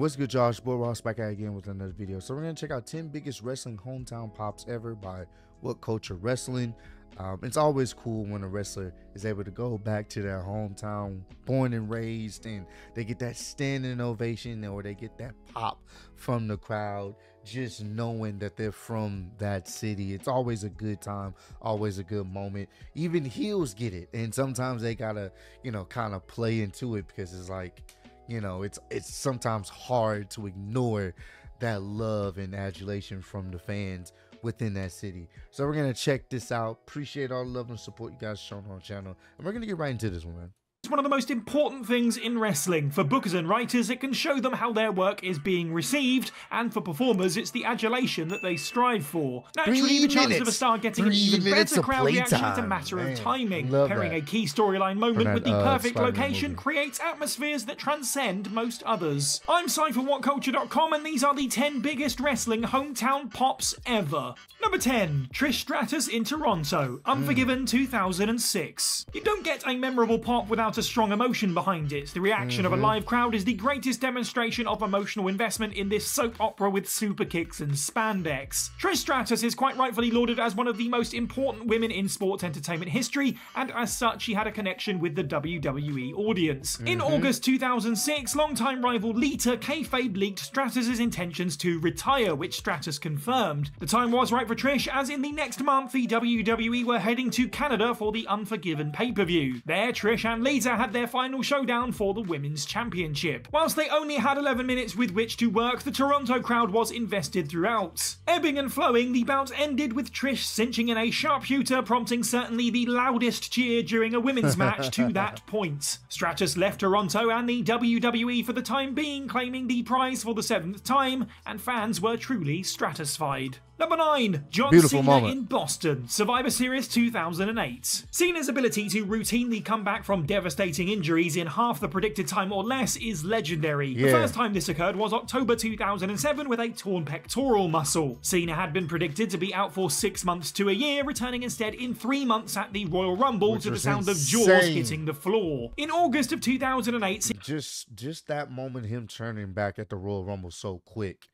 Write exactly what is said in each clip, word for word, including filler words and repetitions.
What's good, y'all? It's Boy Ross back out again with another video. So we're gonna check out ten biggest wrestling hometown pops ever by WhatCulture Wrestling. Um, it's always cool when a wrestler is able to go back to their hometown, born and raised, and they get that standing ovation or they get that pop from the crowd, just knowing that they're from that city. It's always a good time, always a good moment. Even heels get it, and sometimes they gotta, you know, kind of play into it because it's like, you know, it's it's sometimes hard to ignore that love and adulation from the fans within that city. So we're gonna check this out. Appreciate all the love and support you guys shown on our channel, and we're gonna get right into this one, man. It's one of the most important things in wrestling. For bookers and writers, it can show them how their work is being received, and for performers, it's the adulation that they strive for. Naturally, Three the chance minutes. of a star getting Three an even better crowd reaction time. is a matter man, of timing. Pairing that. a key storyline moment that, with the uh, perfect Spider-Man location movie. creates atmospheres that transcend most others. I'm Cy for what culture dot com, and these are the ten biggest wrestling hometown pops ever. Number ten, Trish Stratus in Toronto, Unforgiven mm. two thousand six. You don't get a memorable pop without a strong emotion behind it. The reaction mm-hmm. of a live crowd is the greatest demonstration of emotional investment in this soap opera with super kicks and spandex. Trish Stratus is quite rightfully lauded as one of the most important women in sports entertainment history, and as such she had a connection with the W W E audience. Mm-hmm. In August two thousand six, longtime rival Lita kayfabe leaked Stratus's intentions to retire, which Stratus confirmed. The time was right for Trish, as in the next month the W W E were heading to Canada for the Unforgiven pay-per-view. There, Trish and Lita had their final showdown for the Women's Championship. Whilst they only had eleven minutes with which to work, the Toronto crowd was invested throughout. Ebbing and flowing, the bout ended with Trish cinching in a sharpshooter, prompting certainly the loudest cheer during a women's match to that point. Stratus left Toronto and the W W E for the time being, claiming the prize for the seventh time, and fans were truly stratified. Number nine. John Cena moment. in Boston, Survivor Series two thousand eight. Cena's ability to routinely come back from devastating injuries in half the predicted time or less is legendary. Yeah. The first time this occurred was October two thousand seven with a torn pectoral muscle. Cena had been predicted to be out for six months to a year, returning instead in three months at the Royal Rumble Which to the sound insane. of jaws hitting the floor. In August of two thousand eight... Just, just that moment, him turning back at the Royal Rumble so quick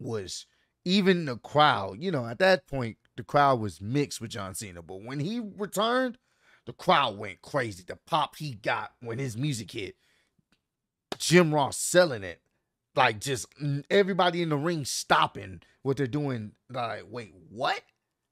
was... Even the crowd, you know, at that point, the crowd was mixed with John Cena. But when he returned, the crowd went crazy. The pop he got when his music hit, Jim Ross selling it. Like, just everybody in the ring stopping what they're doing. Like, wait, what?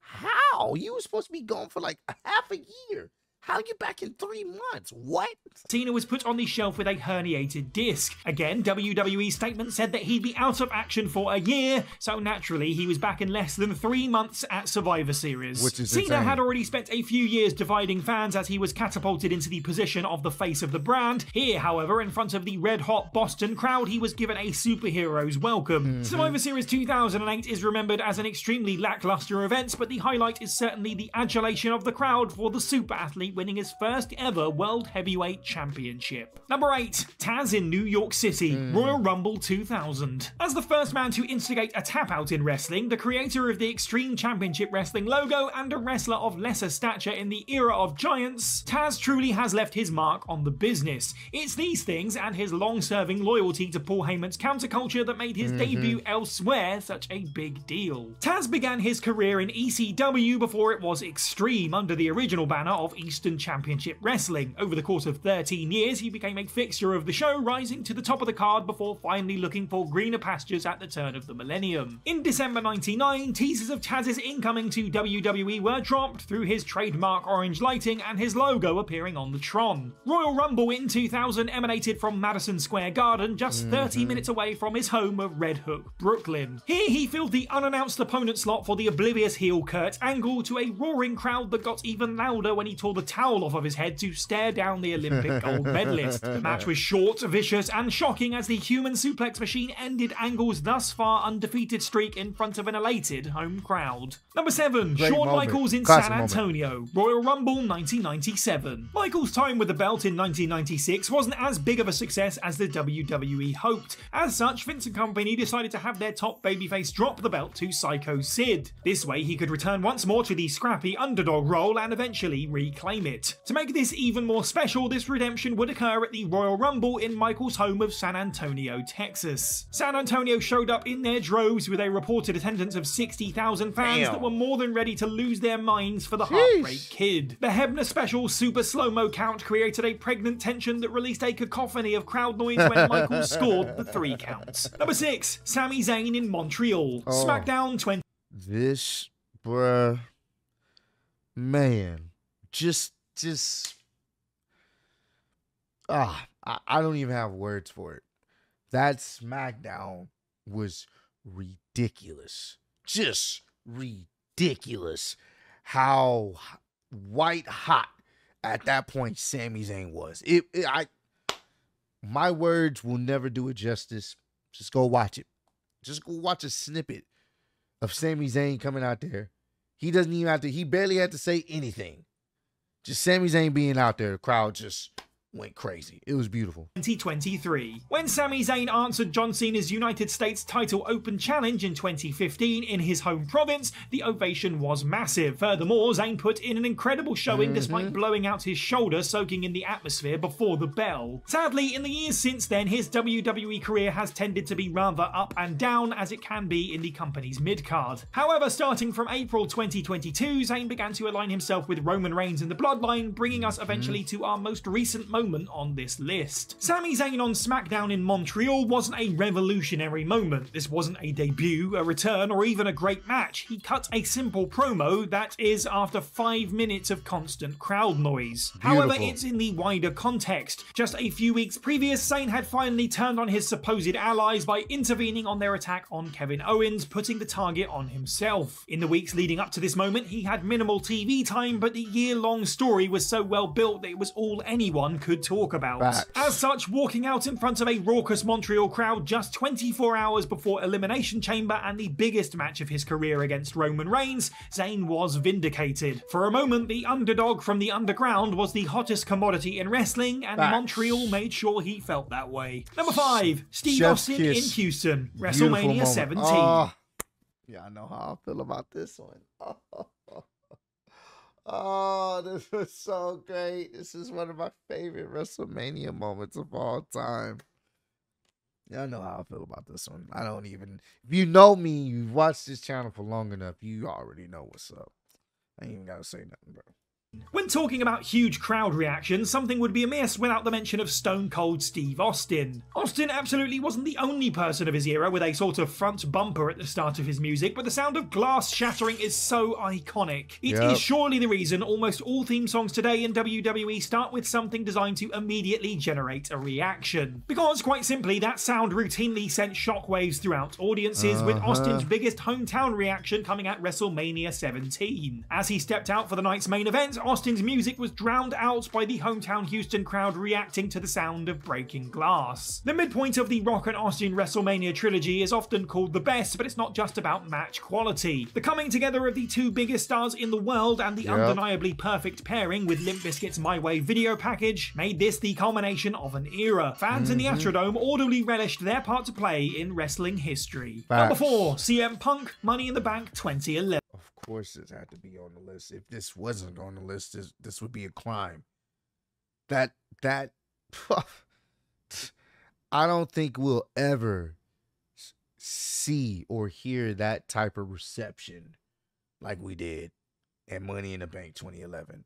How? You were supposed to be gone for like a half a year. How are you back in three months? What? Cena was put on the shelf with a herniated disc. Again, W W E's statement said that he'd be out of action for a year, so naturally he was back in less than three months at Survivor Series. Which is Cena insane. had already spent a few years dividing fans as he was catapulted into the position of the face of the brand. Here, however, in front of the red-hot Boston crowd, he was given a superhero's welcome. Mm-hmm. Survivor Series two thousand eight is remembered as an extremely lackluster event, but the highlight is certainly the adulation of the crowd for the super athlete winning his first ever World Heavyweight Championship. Number eight. Taz in New York City, mm. Royal Rumble two thousand. As the first man to instigate a tap out in wrestling, the creator of the Extreme Championship Wrestling logo and a wrestler of lesser stature in the era of giants, Taz truly has left his mark on the business. It's these things and his long-serving loyalty to Paul Heyman's counterculture that made his mm-hmm. debut elsewhere such a big deal. Taz began his career in E C W before it was Extreme, under the original banner of Eastern Championship Wrestling. Over the course of thirteen years, he became a fixture of the show, rising to the top of the card before finally looking for greener pastures at the turn of the millennium. In December ninety-nine, teasers of Taz's incoming to W W E were dropped through his trademark orange lighting and his logo appearing on the Tron. Royal Rumble in two thousand emanated from Madison Square Garden, just thirty minutes away from his home of Red Hook, Brooklyn. Here he filled the unannounced opponent slot for the oblivious heel Kurt Angle to a roaring crowd that got even louder when he tore the towel off of his head to stare down the Olympic gold medalist. The match was short, vicious, and shocking as the human suplex machine ended Angle's thus far undefeated streak in front of an elated home crowd. Number seven. Great Shawn moment. Michaels in Classic San Antonio, moment. Royal Rumble nineteen ninety-seven. Michaels' time with the belt in nineteen ninety-six wasn't as big of a success as the W W E hoped. As such, Vince and company decided to have their top babyface drop the belt to Psycho Sid. This way he could return once more to the scrappy underdog role and eventually reclaim claim it. To make this even more special, this redemption would occur at the Royal Rumble in Michaels' home of San Antonio, Texas. San Antonio showed up in their droves with a reported attendance of sixty thousand fans Damn. that were more than ready to lose their minds for the Jeez. Heartbreak Kid. The Hebner Special Super Slow-Mo Count created a pregnant tension that released a cacophony of crowd noise when Michaels scored the three counts. Number six, Sami Zayn in Montreal. Oh. SmackDown twenty. This, bruh, man, just, just, ah, I, I don't even have words for it. That SmackDown was ridiculous. Just ridiculous how white hot at that point Sami Zayn was. It, it I, my words will never do it justice. Just go watch it. Just go watch a snippet of Sami Zayn coming out there. He doesn't even have to, he barely had to say anything. Just Sami Zayn being out there, the crowd just went crazy. It was beautiful. twenty twenty-three. When Sami Zayn answered John Cena's United States title open challenge in twenty fifteen in his home province, the ovation was massive. Furthermore, Zayn put in an incredible showing mm-hmm. despite blowing out his shoulder, soaking in the atmosphere before the bell. Sadly, in the years since then, his W W E career has tended to be rather up and down, as it can be in the company's mid-card. However, starting from April twenty twenty-two, Zayn began to align himself with Roman Reigns and the Bloodline, bringing us eventually mm-hmm. to our most recent moment moment on this list. Sami Zayn on SmackDown in Montreal wasn't a revolutionary moment. This wasn't a debut, a return, or even a great match. He cut a simple promo that is after five minutes of constant crowd noise. Beautiful. However, it's in the wider context. Just a few weeks previous, Zayn had finally turned on his supposed allies by intervening on their attack on Kevin Owens, putting the target on himself. In the weeks leading up to this moment, he had minimal T V time, but the year-long story was so well built that it was all anyone could talk about. Facts. As such, walking out in front of a raucous Montreal crowd just twenty-four hours before Elimination Chamber and the biggest match of his career against Roman Reigns, Zayn was vindicated. For a moment, the underdog from the underground was the hottest commodity in wrestling, and Facts. Montreal made sure he felt that way. Number five, Steve Chef's Austin kiss. in Houston, WrestleMania seventeen. Oh. Yeah, I know how I feel about this one. Oh. Oh, this was so great. This is one of my favorite WrestleMania moments of all time. Y'all know how I feel about this one. I don't even... If you know me, you've watched this channel for long enough, you already know what's up. I ain't even gotta say nothing, bro. When talking about huge crowd reactions, something would be amiss without the mention of Stone Cold Steve Austin. Austin absolutely wasn't the only person of his era with a sort of front bumper at the start of his music, but the sound of glass shattering is so iconic. It yep. is surely the reason almost all theme songs today in W W E start with something designed to immediately generate a reaction. Because, quite simply, that sound routinely sent shockwaves throughout audiences, uh-huh. with Austin's biggest hometown reaction coming at WrestleMania seventeen. As he stepped out for the night's main event, Austin's music was drowned out by the hometown Houston crowd reacting to the sound of breaking glass. The midpoint of the Rock and Austin WrestleMania trilogy is often called the best, but it's not just about match quality. The coming together of the two biggest stars in the world and the yep. undeniably perfect pairing with Limp Bizkit's My Way video package made this the culmination of an era. Fans mm-hmm. in the Astrodome audibly relished their part to play in wrestling history. Facts. Number four, C M Punk, Money in the Bank twenty eleven. Of course, this had to be on the list. If this wasn't on the list, this, this would be a crime. That, that, I don't think we'll ever see or hear that type of reception like we did at Money in the Bank twenty eleven.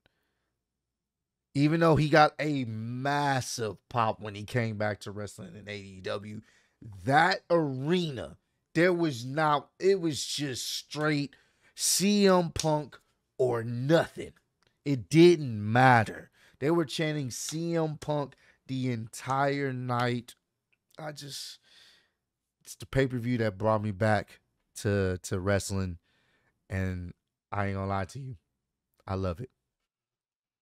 Even though he got a massive pop when he came back to wrestling in A E W, that arena, there was not, it was just straight C M Punk or nothing. It didn't matter. They were chanting C M Punk the entire night. I just, it's the pay-per-view that brought me back to, to wrestling. And I ain't gonna lie to you, I love it.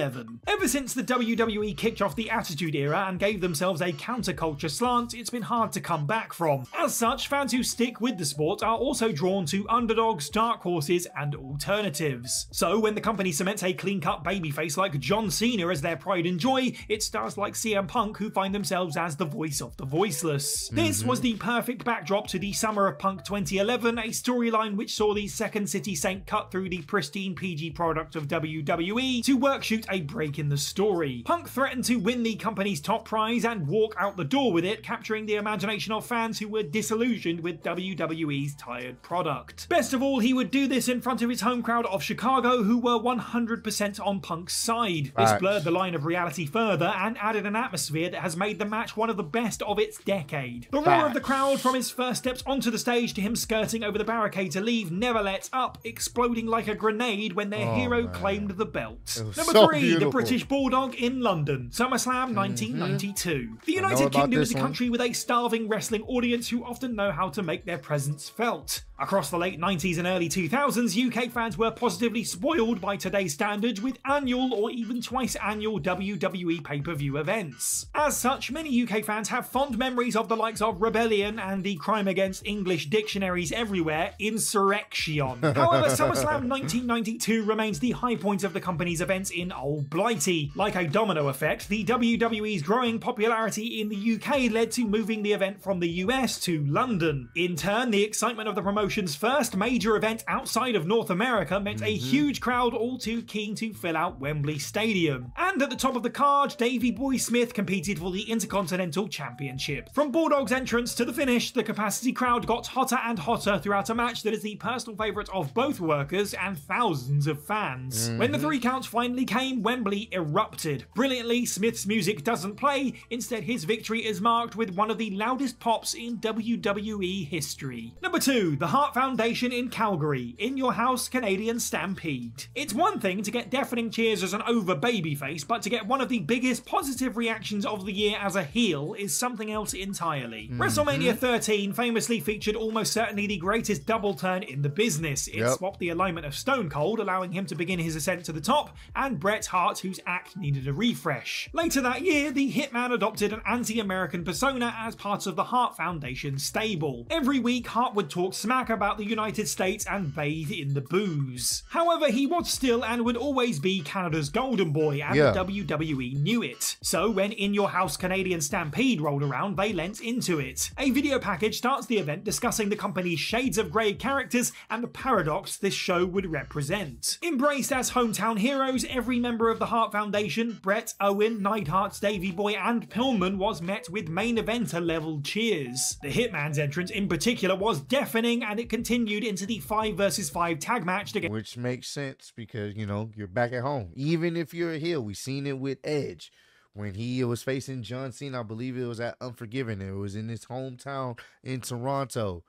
Seven. Ever since the W W E kicked off the Attitude Era and gave themselves a counterculture slant, it's been hard to come back from. As such, fans who stick with the sport are also drawn to underdogs, dark horses, and alternatives. So when the company cements a clean-cut babyface like John Cena as their pride and joy, it's stars like C M Punk who find themselves as the voice of the voiceless. Mm-hmm. This was the perfect backdrop to the Summer of Punk twenty eleven, a storyline which saw the Second City Saint cut through the pristine P G product of W W E to work shoot without a break in the story. Punk threatened to win the company's top prize and walk out the door with it, capturing the imagination of fans who were disillusioned with W W E's tired product. Best of all, he would do this in front of his home crowd of Chicago, who were one hundred percent on Punk's side. This blurred the line of reality further and added an atmosphere that has made the match one of the best of its decade. The roar of the crowd, from his first steps onto the stage to him skirting over the barricade to leave, never lets up, exploding like a grenade when their oh, hero man. claimed the belt. Number so three, beautiful. the British Bulldog in London, SummerSlam mm-hmm. nineteen ninety-two. The United Kingdom is a country one. with a starving wrestling audience who often know how to make their presence felt. Across the late nineties and early two thousands, U K fans were positively spoiled by today's standards with annual or even twice annual W W E pay-per-view events. As such, many U K fans have fond memories of the likes of Rebellion and the crime against English dictionaries everywhere, Insurrection. However, SummerSlam nineteen ninety-two remains the high point of the company's events in Old Blighty. Like a domino effect, the W W E's growing popularity in the U K led to moving the event from the U S to London. In turn, the excitement of the promotion Promotion's first major event outside of North America meant mm-hmm. a huge crowd all too keen to fill out Wembley Stadium. And at the top of the card, Davey Boy Smith competed for the Intercontinental Championship. From Bulldog's entrance to the finish, the capacity crowd got hotter and hotter throughout a match that is the personal favourite of both workers and thousands of fans. Mm-hmm. When the three counts finally came, Wembley erupted. Brilliantly, Smith's music doesn't play. Instead, his victory is marked with one of the loudest pops in W W E history. Number two, the Hart Foundation in Calgary, In Your House, Canadian Stampede. It's one thing to get deafening cheers as an over babyface, but to get one of the biggest positive reactions of the year as a heel is something else entirely. Mm-hmm. WrestleMania thirteen famously featured almost certainly the greatest double turn in the business. It yep. swapped the alignment of Stone Cold, allowing him to begin his ascent to the top, and Bret Hart, whose act needed a refresh. Later that year, the Hitman adopted an anti-American persona as part of the Hart Foundation stable. Every week, Hart would talk smack about the United States and bathe in the booze. However, he was still and would always be Canada's golden boy, and yeah. the W W E knew it. So when In Your House Canadian Stampede rolled around, they lent into it. A video package starts the event discussing the company's shades of grey characters and the paradox this show would represent. Embraced as hometown heroes, every member of the Hart Foundation, Bret, Owen, Neidhart's Davey Boy and Pillman, was met with main eventer level cheers. The Hitman's entrance in particular was deafening, and And it continued into the five versus five tag match to get, which makes sense because, you know, you're back at home. Even if you're a heel, we've seen it with Edge. When he was facing John Cena, I believe it was at Unforgiven. It was in his hometown in Toronto.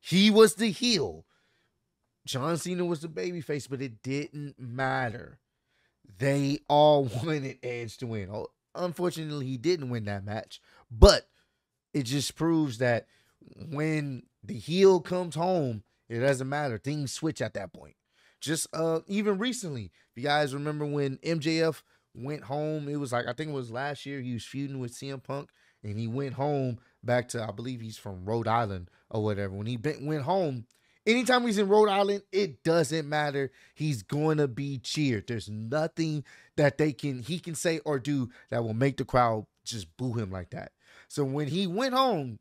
He was the heel. John Cena was the babyface, but it didn't matter. They all wanted Edge to win. Unfortunately, he didn't win that match, but it just proves that when the heel comes home, it doesn't matter. Things switch at that point. Just uh, even recently, if you guys remember when M J F went home, it was like, I think it was last year, he was feuding with C M Punk, and he went home back to, I believe he's from Rhode Island or whatever. When he went home, anytime he's in Rhode Island, it doesn't matter. He's going to be cheered. There's nothing that they can he can say or do that will make the crowd just boo him like that. So when he went home,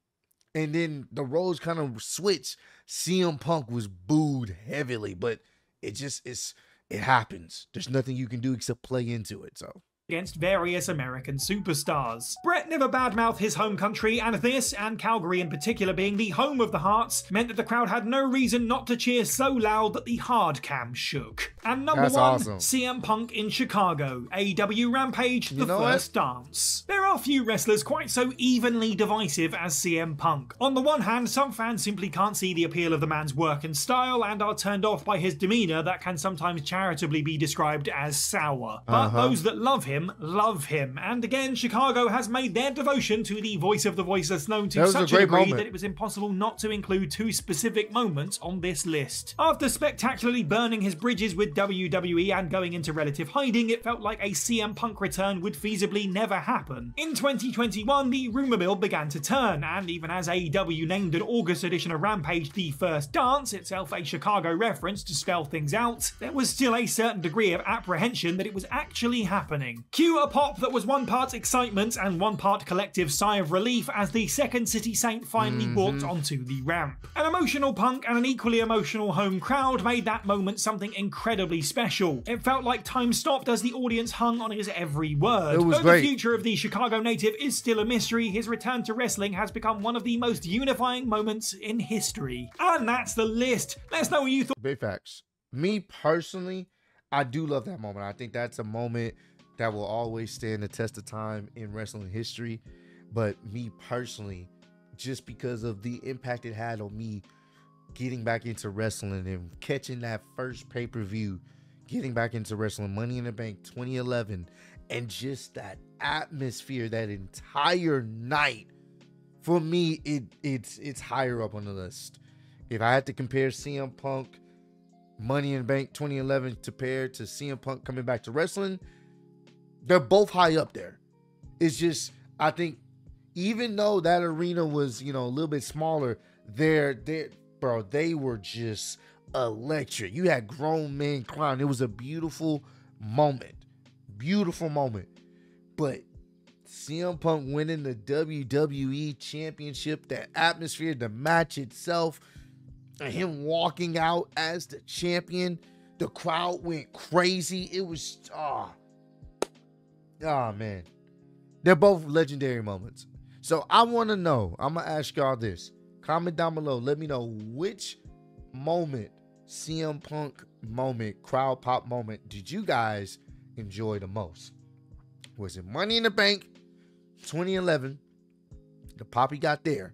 and then the roles kind of switched, C M Punk was booed heavily, but it just, it's, it happens. There's nothing you can do except play into it, so. Against various American superstars. Bret never badmouthed his home country, and this, and Calgary in particular being the home of the Hearts, meant that the crowd had no reason not to cheer so loud that the hard cam shook. And number That's one, awesome. C M Punk in Chicago, A E W Rampage, you the first what? dance. There are few wrestlers quite so evenly divisive as C M Punk. On the one hand, some fans simply can't see the appeal of the man's work and style, and are turned off by his demeanour that can sometimes charitably be described as sour. But uh-huh. those that love him Him, love him. And again, Chicago has made their devotion to the voice of the voiceless known to such a degree that it was impossible not to include two specific moments on this list. After spectacularly burning his bridges with W W E and going into relative hiding, it felt like a C M Punk return would feasibly never happen. In twenty twenty-one, the rumour mill began to turn, and even as A E W named an August edition of Rampage The First Dance, itself a Chicago reference to spell things out, there was still a certain degree of apprehension that it was actually happening. Cue a pop that was one part excitement and one part collective sigh of relief as the second City Saint finally mm-hmm. walked onto the ramp. An emotional Punk and an equally emotional home crowd made that moment something incredibly special. It felt like time stopped as the audience hung on his every word. It was Though great. The future of the Chicago native is still a mystery, his return to wrestling has become one of the most unifying moments in history. And that's the list. Let us know what you thought. Big facts. Me personally, I do love that moment. I think that's a moment that will always stand the test of time in wrestling history. But me personally, just because of the impact it had on me getting back into wrestling and catching that first pay-per-view, getting back into wrestling, Money in the Bank twenty eleven, and just that atmosphere that entire night, for me, it it's it's higher up on the list. If I had to compare C M Punk Money in the Bank twenty eleven compared to C M Punk coming back to wrestling, they're both high up there. It's just, I think, even though that arena was, you know, a little bit smaller, they're, they're, bro, they were just electric. You had grown men crying. It was a beautiful moment. Beautiful moment. But C M Punk winning the W W E Championship, the atmosphere, the match itself, and him walking out as the champion, the crowd went crazy. It was, ah, oh, oh man. They're both legendary moments. So I want to know, I'm going to ask y'all this. Comment down below. Let me know which moment, C M Punk moment, crowd pop moment, did you guys enjoy the most? Was it Money in the Bank twenty eleven, the pop he got there?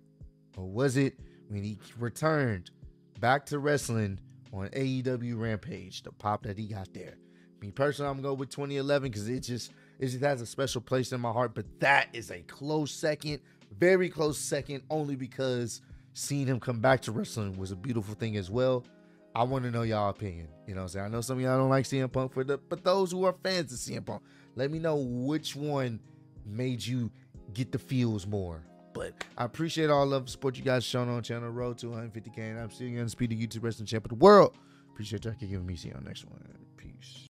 Or was it when he returned back to wrestling on A E W Rampage, the pop that he got there? Me personally, I'm gonna go with twenty eleven because it just it just has a special place in my heart. But that is a close second, very close second, only because seeing him come back to wrestling was a beautiful thing as well. I want to know y'all opinion. You know what I'm saying? I know some of y'all don't like C M Punk, for the, but those who are fans of C M Punk, let me know which one made you get the feels more. But I appreciate all love and support you guys shown on channel. Road to one hundred fifty K, and I'm still going to speed the YouTube wrestling champ of the world. Appreciate y'all giving me. See y'all next one. Peace.